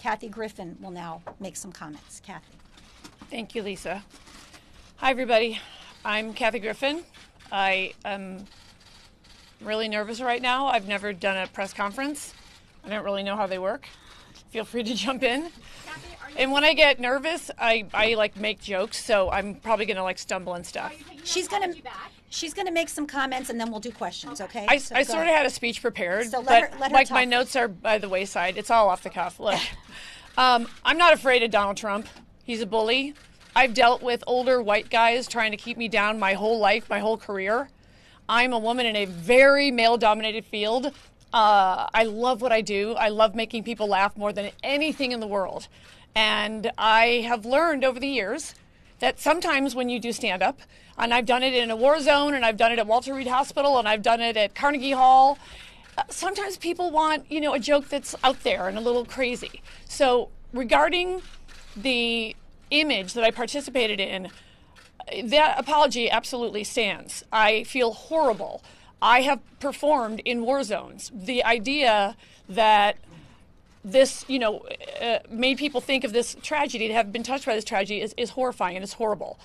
Kathy Griffin will now make some comments. Kathy. Thank you, Lisa. Hi, everybody. I'm Kathy Griffin. I am really nervous right now. I've never done a press conference. I don't really know how they work. Feel free to jump in. Kathy, and when I get nervous, I like make jokes, so I'm probably gonna like stumble and stuff. She's gonna make some comments and then we'll do questions, okay? I sort of had a speech prepared, so let her like my notes are by the wayside. It's all off the cuff. Look, I'm not afraid of Donald Trump. He's a bully. I've dealt with older white guys trying to keep me down my whole life, my whole career. I'm a woman in a very male-dominated field. I love what I do. I love making people laugh more than anything in the world. And I have learned over the years that sometimes when you do stand-up, and I've done it in a war zone, and I've done it at Walter Reed Hospital, and I've done it at Carnegie Hall, sometimes people want, you know, a joke that's out there and a little crazy. So regarding the image that I participated in, that apology absolutely stands. I feel horrible. I have performed in war zones. The idea that this, you know, made people think of this tragedy, to have been touched by this tragedy, is horrifying and it's horrible.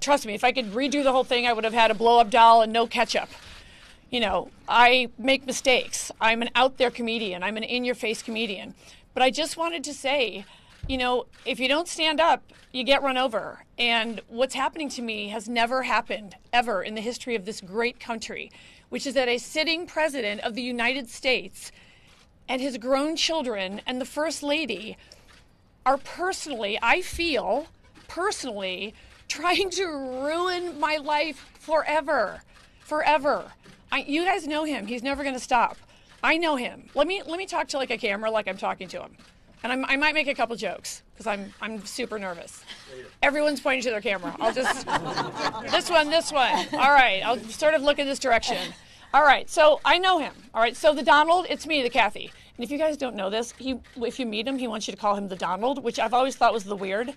Trust me, if I could redo the whole thing, I would have had a blow-up doll and no ketchup. You know, I make mistakes. I'm an out-there comedian. I'm an in-your-face comedian. But I just wanted to say, you know, if you don't stand up, you get run over. And what's happening to me has never happened, ever, in the history of this great country, which is that a sitting president of the United States and his grown children and the First Lady are personally, I feel, personally, trying to ruin my life forever, forever. You guys know him. He's never going to stop. I know him. Let me talk to like a camera like I'm talking to him. And I might make a couple jokes because I'm super nervous. Everyone's pointing to their camera. I'll just this one. All right, I'll sort of look in this direction. All right, so I know him. All right, so the Donald, it's me, the Kathy. And if you guys don't know this, if you meet him, he wants you to call him the Donald, which I've always thought was the weird.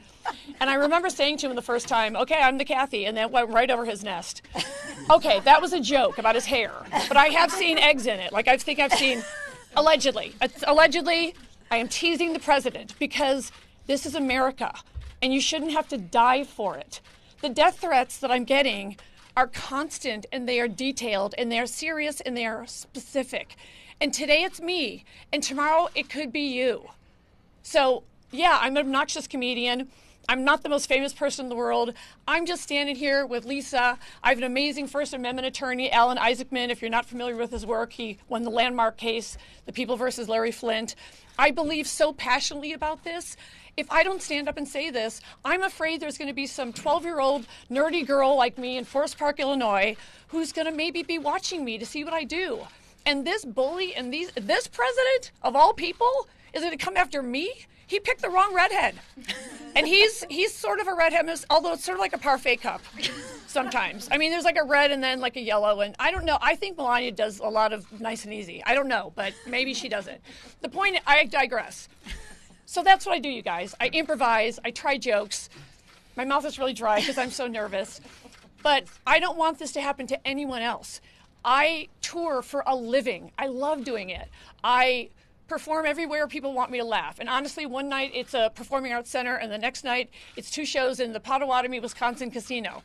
And I remember saying to him the first time, "Okay, I'm the Kathy," and that went right over his nest. Okay, that was a joke about his hair, but I have seen eggs in it. Like I think I've seen, allegedly. I am teasing the president because this is America, and you shouldn't have to die for it. The death threats that I'm getting are constant, and they are detailed, and they are serious, and they are specific. And today it's me, and tomorrow it could be you. So, yeah, I'm an obnoxious comedian. I'm not the most famous person in the world. I'm just standing here with Lisa. I have an amazing First Amendment attorney, Alan Isaacman. If you're not familiar with his work, he won the landmark case, The People versus Larry Flint. I believe so passionately about this. If I don't stand up and say this, I'm afraid there's going to be some 12-year-old nerdy girl like me in Forest Park, Illinois, who's going to maybe be watching me to see what I do. And this bully and this president, of all people, is going to come after me? He picked the wrong redhead. And he's sort of a redhead, although it's sort of like a parfait cup sometimes. I mean, there's like a red and then like a yellow, and I don't know. I think Melania does a lot of nice and easy. I don't know, but maybe she doesn't. The point, I digress. So that's what I do, you guys. I improvise. I try jokes. My mouth is really dry because I'm so nervous. But I don't want this to happen to anyone else. I tour for a living. I love doing it. I perform everywhere people want me to laugh. And honestly, one night it's a performing arts center, and the next night it's two shows in the Potawatomi, Wisconsin casino.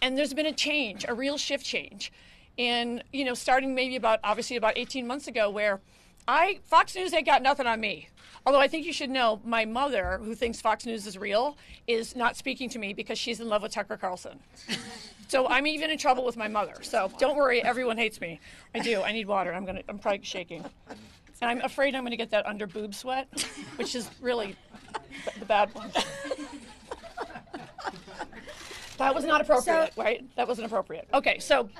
And there's been a change, a real shift change. And, you know, starting maybe about 18 months ago, where Fox News ain't got nothing on me. Although I think you should know, my mother, who thinks Fox News is real, is not speaking to me because she's in love with Tucker Carlson. So I'm even in trouble with my mother. So don't worry, everyone hates me. I do, I need water, I'm probably shaking. And I'm afraid I'm going to get that under boob sweat, which is really the bad one. That was not appropriate, right? That wasn't appropriate. Okay, so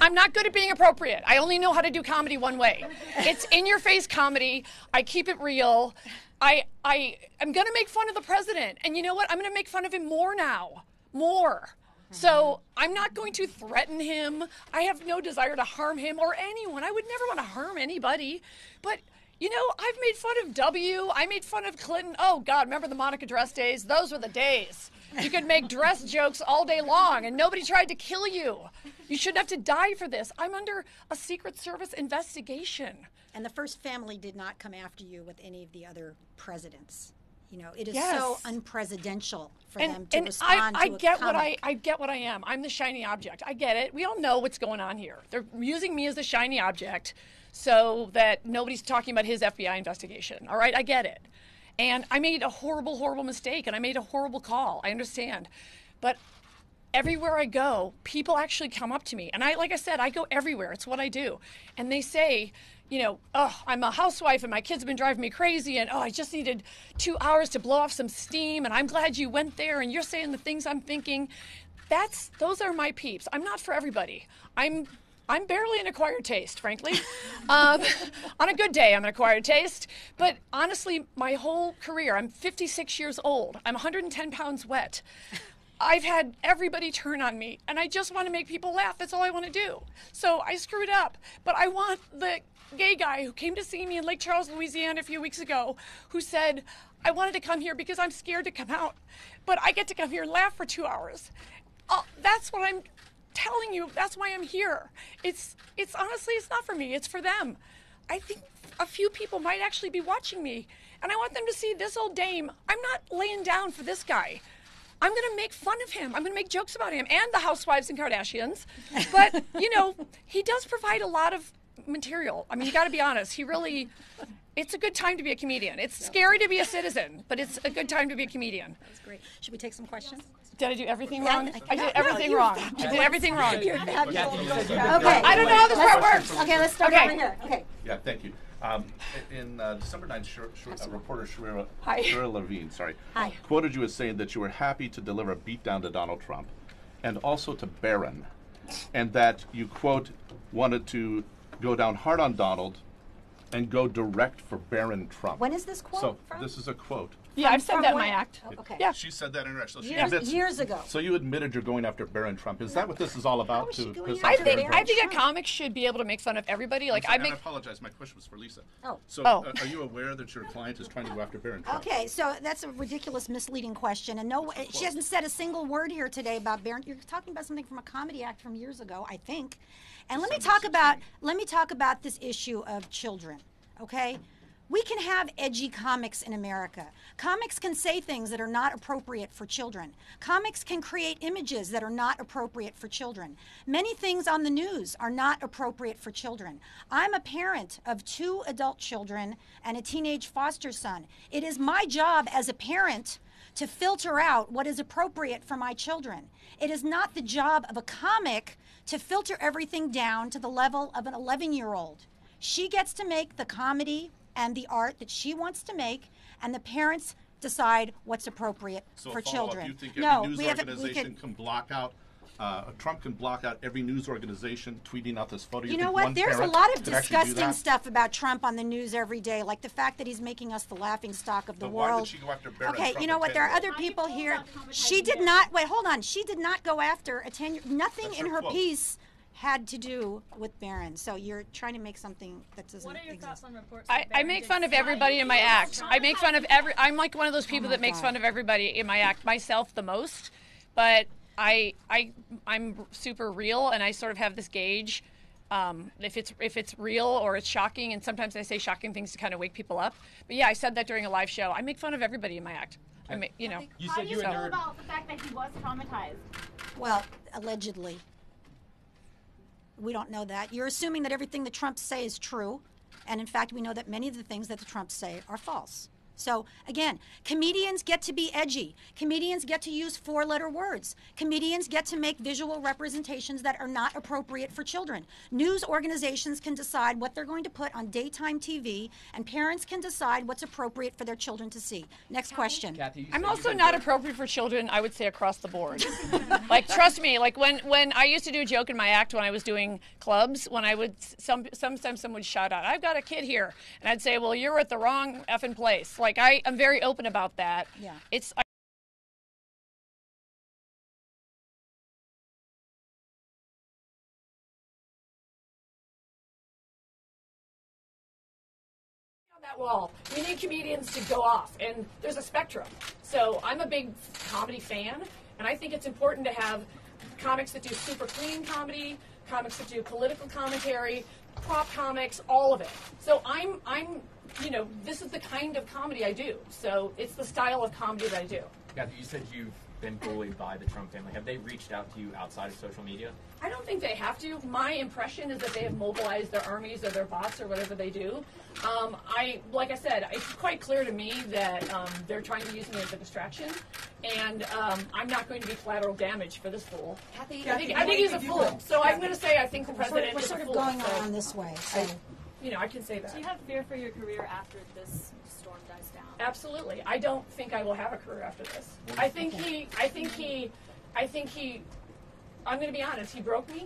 I'm not good at being appropriate. I only know how to do comedy one way. It's in-your-face comedy. I keep it real. I'm going to make fun of the president. And you know what? I'm going to make fun of him more now. More. So I'm not going to threaten him. I have no desire to harm him or anyone. I would never want to harm anybody. But You know, I've made fun of W. I made fun of Clinton. Oh, God, remember the Monica Dress days? Those were the days. You could make dress jokes all day long, and nobody tried to kill you. You shouldn't have to die for this. I'm under a Secret Service investigation. And the first family did not come after you with any of the other presidents. You know, it is so unpresidential for them to respond to a comic. I get what I am. I'm the shiny object. I get it. We all know what's going on here. They're using me as the shiny object so that nobody's talking about his FBI investigation. All right? I get it. And I made a horrible, horrible mistake, and I made a horrible call. I understand. But everywhere I go, people actually come up to me. And I, like I said, I go everywhere. It's what I do. And they say, you know, oh, I'm a housewife and my kids have been driving me crazy, and oh, I just needed 2 hours to blow off some steam, and I'm glad you went there, and you're saying the things I'm thinking. Those are my peeps. I'm not for everybody. I'm barely an acquired taste, frankly. On a good day, I'm an acquired taste. But honestly, my whole career, I'm 56 years old. I'm 110 pounds wet. I've had everybody turn on me, and I just want to make people laugh. That's all I want to do. So I screwed up. But I want the gay guy who came to see me in Lake Charles, Louisiana a few weeks ago, who said, I wanted to come here because I'm scared to come out, but I get to come here and laugh for 2 hours. That's what I'm telling you. That's why I'm here. It's honestly, it's not for me. It's for them. I think a few people might actually be watching me, and I want them to see this old dame. I'm not laying down for this guy. I'm going to make fun of him. I'm going to make jokes about him and the housewives and Kardashians. But, you know, he does provide a lot of material. I mean, you got to be honest. He really, it's a good time to be a comedian. It's scary to be a citizen, but it's a good time to be a comedian. That's great. Should we take some questions? Did I do everything wrong? I did everything wrong. I did everything wrong. Okay. I don't know how this part works. Okay, let's start over here. Okay. Yeah, thank you. In December 9th, reporter Shira Levine quoted you as saying that you were happy to deliver a beatdown to Donald Trump and also to Barron, and that you, quote, wanted to go down hard on Donald and go direct for Barron Trump. When is this quote from? This is a quote. Yeah, I've said that in my act. Oh, okay. Yeah. She said that in her act. So years ago. So you admitted you're going after Barron Trump. Is that what this is all about? I think a comic should be able to make fun of everybody. Like I apologize. My question was for Lisa. Oh. So are you aware that your client is trying to go after Barron Trump? Okay, so that's a ridiculous, misleading question. And no, she hasn't said a single word here today about Barron. You're talking about something from a comedy act from years ago, I think. And let me talk about this issue of children. Okay. We can have edgy comics in America. Comics can say things that are not appropriate for children. Comics can create images that are not appropriate for children. Many things on the news are not appropriate for children. I'm a parent of 2 adult children and a teenage foster son. It is my job as a parent to filter out what is appropriate for my children. It is not the job of a comic to filter everything down to the level of an 11-year-old. She gets to make the comedy and the art that she wants to make, and the parents decide what's appropriate for children. So you think every news organization can block out, Trump can block out every news organization tweeting out this photo? You know what, there's a lot of disgusting stuff about Trump on the news every day, like the fact that he's making us the laughingstock of the world. Why did she go after Barron? Okay, you know what, there are other people here. She did not, wait, hold on, she did not go after a 10-year, nothing in her piece had to do with Barron. So you're trying to make something that doesn't exist. What are your thoughts on reports? I make fun of everybody in my act. I make fun of I'm like one of those people that makes fun of everybody in my act, myself the most. But I'm super real, and I sort of have this gauge. If it's real or it's shocking, and sometimes I say shocking things to kind of wake people up. But yeah, I said that during a live show. I make fun of everybody in my act. I mean, you know. You said you know about the fact that he was traumatized. Well, allegedly. We don't know that. You're assuming that everything the Trumps say is true. And in fact, we know that many of the things that the Trumps say are false. So again, comedians get to be edgy. Comedians get to use 4-letter words. Comedians get to make visual representations that are not appropriate for children. News organizations can decide what they're going to put on daytime TV, and parents can decide what's appropriate for their children to see. Next question. Kathy, I'm also not appropriate for children, I would say, across the board. Like, trust me, like when I used to do a joke in my act when I was doing clubs, when I would, sometimes someone would shout out, I've got a kid here. And I'd say, well, you're at the wrong effing place. Like, I'm very open about that. Yeah. It's. that wall. We need comedians to go off, and there's a spectrum. So I'm a big comedy fan, and I think it's important to have comics that do super clean comedy, comics that do political commentary, prop comics, all of it. So I'm you know, this is the kind of comedy I do. So it's the style of comedy that I do. Kathy, you said you've been bullied by the Trump family. Have they reached out to you outside of social media? I don't think they have to. My impression is that they have mobilized their armies or their bots or whatever they do. Like I said, it's quite clear to me that they're trying to use me as a distraction, and I'm not going to be collateral damage for this fool. Kathy, I think he's a fool. So I'm going to say I think the president is a fool. We're sort of going on this way. So. You know, I can say that. Do you have fear for your career after this storm dies down? Absolutely. I don't think I will have a career after this. I think he, I'm going to be honest, he broke me.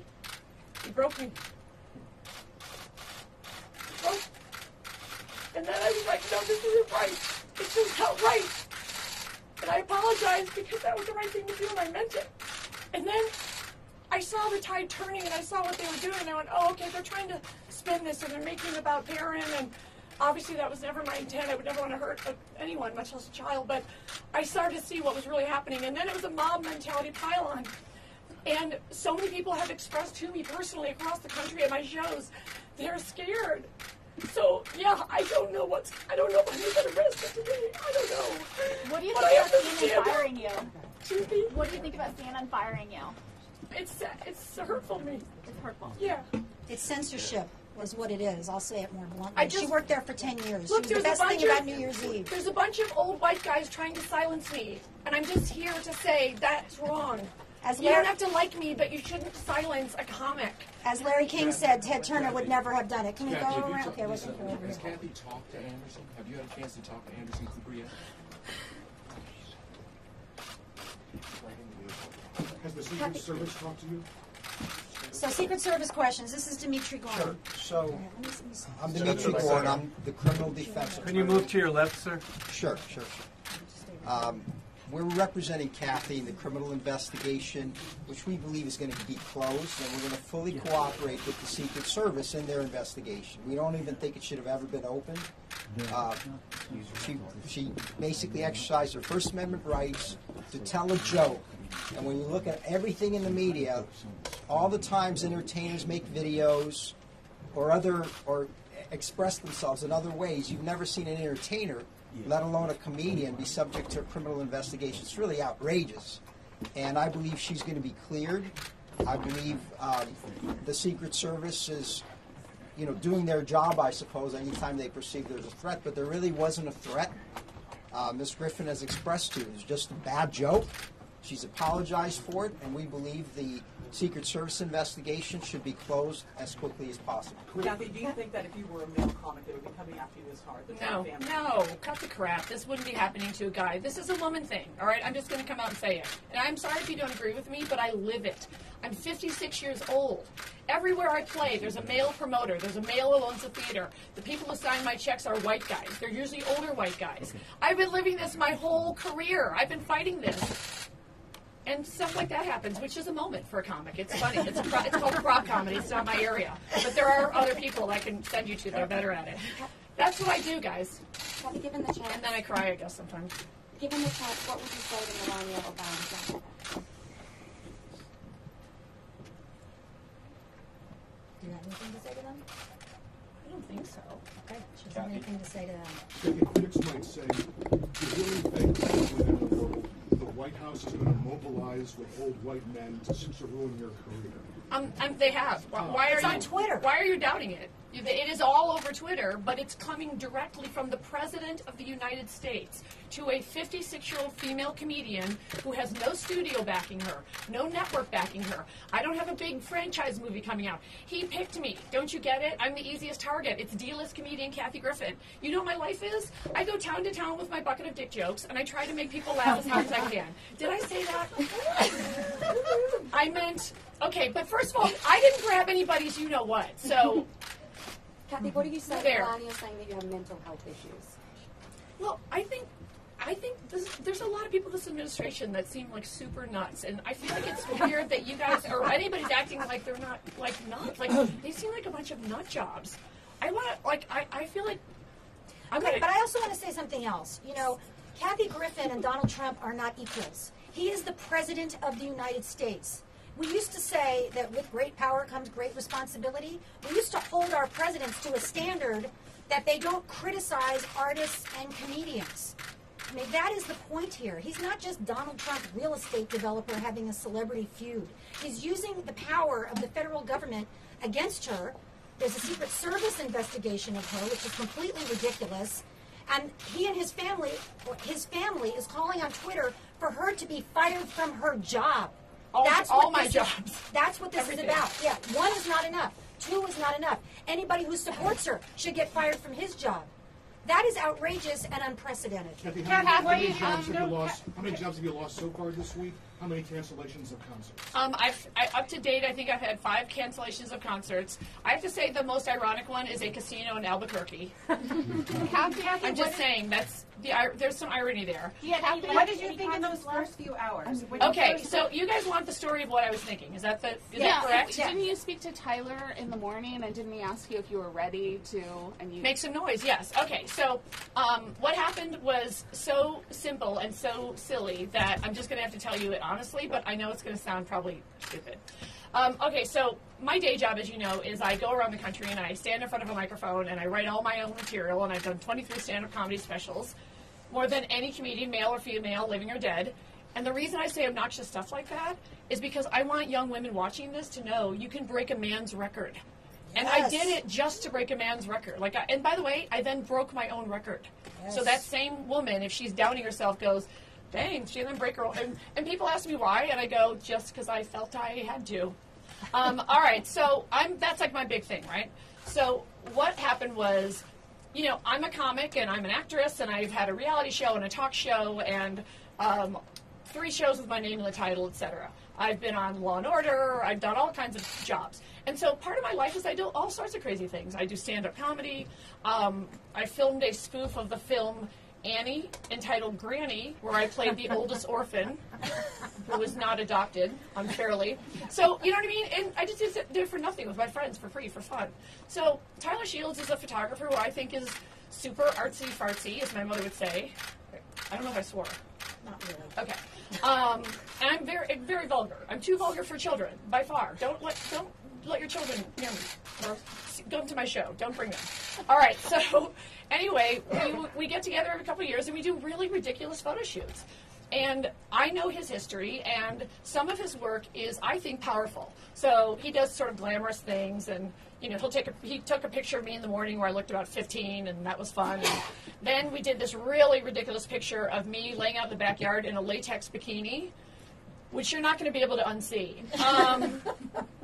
He broke me. Oh. And then I was like, no, this isn't right. This is not right. And I apologized because that was the right thing to do, and I meant it. And then I saw the tide turning, and I saw what they were doing, and I went, oh, okay, they're trying to spin this, and they're making it about Barron, and obviously that was never my intent. I would never want to hurt anyone, much less a child, but I started to see what was really happening, and then it was a mob mentality pile-on. And so many people have expressed to me personally across the country at my shows, they're scared. So, yeah, I don't know when you're going to risk it today. I don't know. What do you think about CNN firing you? Excuse me? What do you think about CNN firing you? It's hurtful to me. It's hurtful. Yeah. It's censorship is what it is. I'll say it more bluntly. She worked there for 10 years. Look, the best thing about New Year's Eve. There's a bunch of old white guys trying to silence me, and I'm just here to say that's wrong. You don't have to like me, but you shouldn't silence a comic. As Larry King said, Ted Turner would never have done it. Can you go around? Okay, Lisa, has Kathy talked to Anderson? Have you had a chance to talk to Anderson Cooper yet? Has the Secret Service talked to you? So, Secret Service questions. This is Dimitri Gorn. Sure. So, I'm Dimitri Gorn. I'm the criminal defense attorney. Can you move to your left, sir? Sure. We're representing Kathy in the criminal investigation, which we believe is going to be closed, and we're going to fully cooperate with the Secret Service in their investigation. We don't even think it should have ever been opened. She basically exercised her First Amendment rights to tell a joke. And when you look at everything in the media, all the times entertainers make videos or express themselves in other ways, you've never seen an entertainer, let alone a comedian, be subject to a criminal investigation. It's really outrageous. And I believe she's going to be cleared. I believe the Secret Service is, you know, doing their job, I suppose, anytime they perceive there's a threat. But there really wasn't a threat. Ms. Griffin has expressed to it. It was just a bad joke. She's apologized for it, and we believe the Secret Service investigation should be closed as quickly as possible. Kathy, do you think that if you were a male comic, it would be coming after you this hard? No, cut the crap. This wouldn't be happening to a guy. This is a woman thing, all right? I'm just going to come out and say it. And I'm sorry if you don't agree with me, but I live it. I'm 56 years old. Everywhere I play, there's a male promoter. There's a male who owns a theater. The people who sign my checks are white guys. They're usually older white guys. I've been living this my whole career. I've been fighting this. And stuff like that happens, which is a moment for a comic. It's funny. It's called prop comedy. It's not my area. But there are other people I can send you to that are better at it. That's what I do, guys. Kathy, given the chance. And then I cry, I guess, sometimes. Given the chance, what would you say to Melania about that? Do you have anything to say to them? I don't think so. Okay. She doesn't have anything to say to them. The critics might say, do you really think within the world the White House is going to mobilize with old white men to ruin your career? They have. Why are you doubting it? It is all over Twitter, but it's coming directly from the President of the United States to a 56-year-old female comedian who has no studio backing her, no network backing her. I don't have a big franchise movie coming out. He picked me. Don't you get it? I'm the easiest target. It's D-list comedian Kathy Griffin. You know what my life is? I go town to town with my bucket of dick jokes, and I try to make people laugh as hard as I can. Did I say that? I meant, okay, but first of all, I didn't grab anybody's you-know-what, so... Kathy, what do you say to Melania saying that you have mental health issues? Well, I think there's a lot of people in this administration that seem like super nuts, and I feel like it's weird that you guys or anybody's acting like they're not like nuts. Like they seem like a bunch of nut jobs. I feel like Okay, but I also want to say something else. You know, Kathy Griffin and Donald Trump are not equals. He is the president of the United States. We used to say that with great power comes great responsibility. We used to hold our presidents to a standard that they don't criticize artists and comedians. I mean, that is the point here. He's not just Donald Trump, real estate developer, having a celebrity feud. He's using the power of the federal government against her. There's a Secret Service investigation of her, which is completely ridiculous. And he and his family is calling on Twitter for her to be fired from her job. All my jobs. That's what this is about. Yeah, one is not enough. Two is not enough. Anybody who supports her should get fired from his job. That is outrageous and unprecedented. Kathy, how many jobs have you lost so far this week? How many cancellations of concerts? Up to date, I think I've had 5 cancellations of concerts. I have to say the most ironic one is a casino in Albuquerque. I'm just saying, there's some irony there. Yeah, Kathy, what did you think in those first few hours? Okay, so you guys want the story of what I was thinking. Is that correct? Yeah. Didn't you speak to Tyler in the morning, and didn't he ask you if you were ready to... And you make some noise, yes. Okay, so what happened was so simple and so silly that I'm just going to have to tell you it honestly, but I know it's going to sound probably stupid. Okay, so my day job, as you know, is I go around the country and I stand in front of a microphone and I write all my own material, and I've done 23 stand-up comedy specials, more than any comedian, male or female, living or dead. And the reason I say obnoxious stuff like that is because I want young women watching this to know you can break a man's record. And yes. I did it just to break a man's record. And by the way, I then broke my own record. Yes. So that same woman, if she's doubting herself, goes, dang, she didn't break her own. And people ask me why, and I go, just because I felt I had to. All right, so that's like my big thing, right? So what happened was, you know, I'm a comic, and I'm an actress, and I've had a reality show and a talk show, and 3 shows with my name in the title, etc. I've been on Law & Order. I've done all kinds of jobs. And so part of my life is I do all sorts of crazy things. I do stand-up comedy. I filmed a spoof of the film Annie, entitled Granny, where I played the oldest orphan who was not adopted, unfairly. So, you know what I mean? And I just did it for nothing with my friends, for free, for fun. So Tyler Shields is a photographer who I think is super artsy-fartsy, as my mother would say. I don't know if I swore. Not really. Okay. And I'm very, very vulgar. I'm too vulgar for children, by far. Don't let your children near me, or come to my show. Don't bring them. All right, so anyway, we get together every couple of years, and we do really ridiculous photo shoots. And I know his history, and some of his work is, I think, powerful. So he does sort of glamorous things, and you know, he took a picture of me in the morning where I looked about 15, and that was fun. And then we did this really ridiculous picture of me laying out in the backyard in a latex bikini, which you're not going to be able to unsee.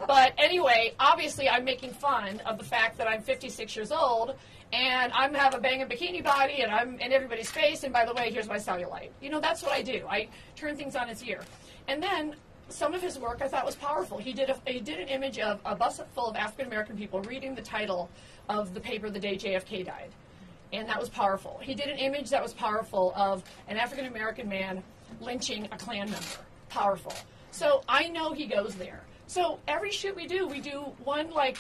But anyway, obviously I'm making fun of the fact that I'm 56 years old, and I have a banging bikini body, and I'm in everybody's face, and by the way, here's my cellulite. You know, that's what I do. I turn things on its ear. And then some of his work I thought was powerful. He did an image of a bus full of African-American people reading the title of the paper the day JFK died, and that was powerful. He did an image that was powerful of an African-American man lynching a Klan member. Powerful. So I know he goes there. So every shoot we do one like,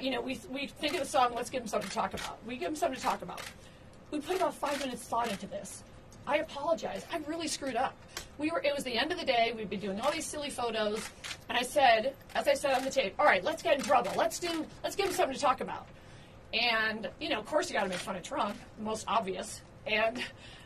you know, we think of the song, let's give him something to talk about. We give him something to talk about. We put about 5 minutes thought into this. I apologize. I really screwed up. It was the end of the day. We'd been doing all these silly photos. And I said, as I said on the tape, all right, let's get in trouble. Let's give him something to talk about. And, you know, of course you got to make fun of Trump, the most obvious. And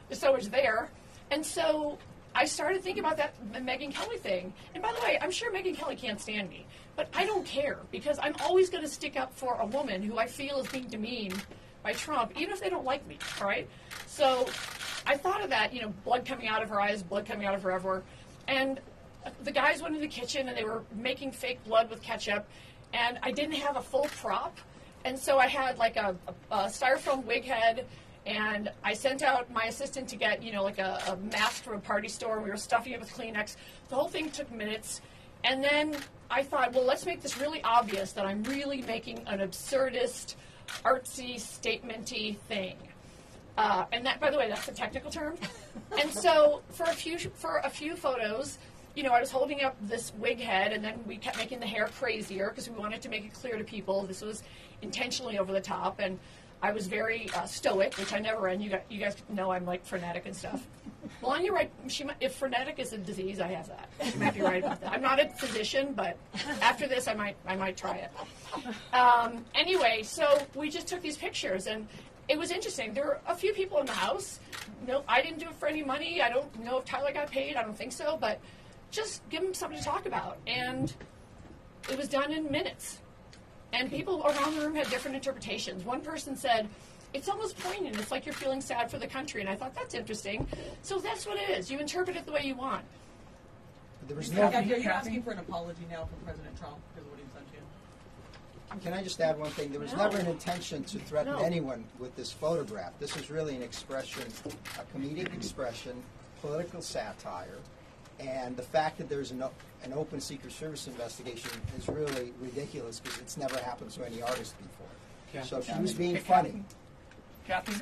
there's so much there. And so I started thinking about that Megyn Kelly thing. And by the way, I'm sure Megyn Kelly can't stand me, but I don't care because I'm always going to stick up for a woman who I feel is being demeaned by Trump, even if they don't like me, all right? So I thought of that, you know, blood coming out of her eyes, blood coming out of her everywhere. And the guys went in the kitchen and they were making fake blood with ketchup, and I didn't have a full prop. And so I had like a styrofoam wig head, and I sent out my assistant to get, you know, like a mask from a party store. We were stuffing it with Kleenex. The whole thing took minutes. And then I thought, well, let's make this really obvious that I'm really making an absurdist, artsy, statement-y thing. And that, by the way, that's a technical term. And so for a few photos, you know, I was holding up this wig head, and then we kept making the hair crazier because we wanted to make it clear to people this was intentionally over the top. And I was very stoic, which I never am. You guys know I'm like frenetic and stuff. Melania, right? She might, if frenetic is a disease, I have that. She might be right about that. I'm not a physician, but after this, I might try it. Anyway, so we just took these pictures, and it was interesting. There were a few people in the house. No, I didn't do it for any money. I don't know if Tyler got paid. I don't think so, but just give them something to talk about. And it was done in minutes. And people around the room had different interpretations. One person said, it's almost poignant. It's like you're feeling sad for the country. And I thought, that's interesting. So that's what it is. You interpret it the way you want. There was no. You're asking for an apology now from President Trump because of what he's done to you. Can I just add one thing? There was never an intention to threaten anyone with this photograph. This is really an expression, a comedic expression, political satire. And the fact that there's an open Secret Service investigation is really ridiculous because it's never happened to any artist before. Yeah. So she was being funny. Kathy,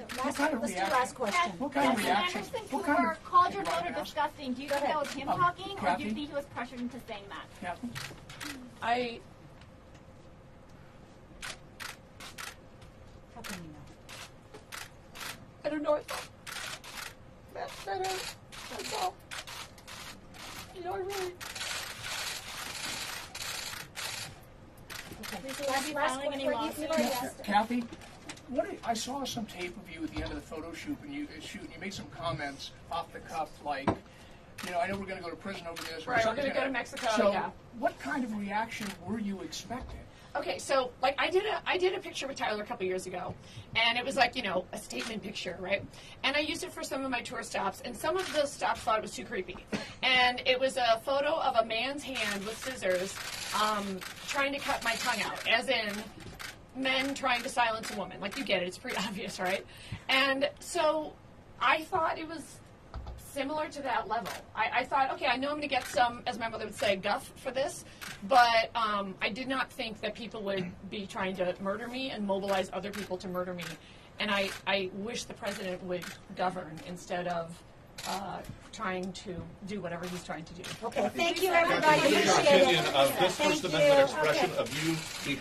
let's do last question. What kind of reaction? Anderson, who called your voter disgusting, do you think that was him talking, or do you think he was pressured into saying that? Kathy? How can you know? I don't know. That's all. You know, I really... Kathy, I saw some tape of you at the end of the photo shoot, and you made some comments off the cuff, like, you know, I know we're going to go to prison over this. Right, we're going to go to Mexico. So, what kind of reaction were you expecting? Okay, so like I did a picture with Tyler a couple years ago, and it was like, you know, a statement picture, right? And I used it for some of my tour stops, and some of those stops thought it was too creepy. And it was a photo of a man's hand with scissors trying to cut my tongue out, as in men trying to silence a woman. Like, you get it, it's pretty obvious, right? And so I thought it was similar to that level. I thought, okay, I know I'm going to get some, as my mother would say, guff for this, but I did not think that people would be trying to murder me and mobilize other people to murder me. And I wish the president would govern instead of trying to do whatever he's trying to do. Okay, thank you, everybody. Appreciate it. This was the method of expression of you.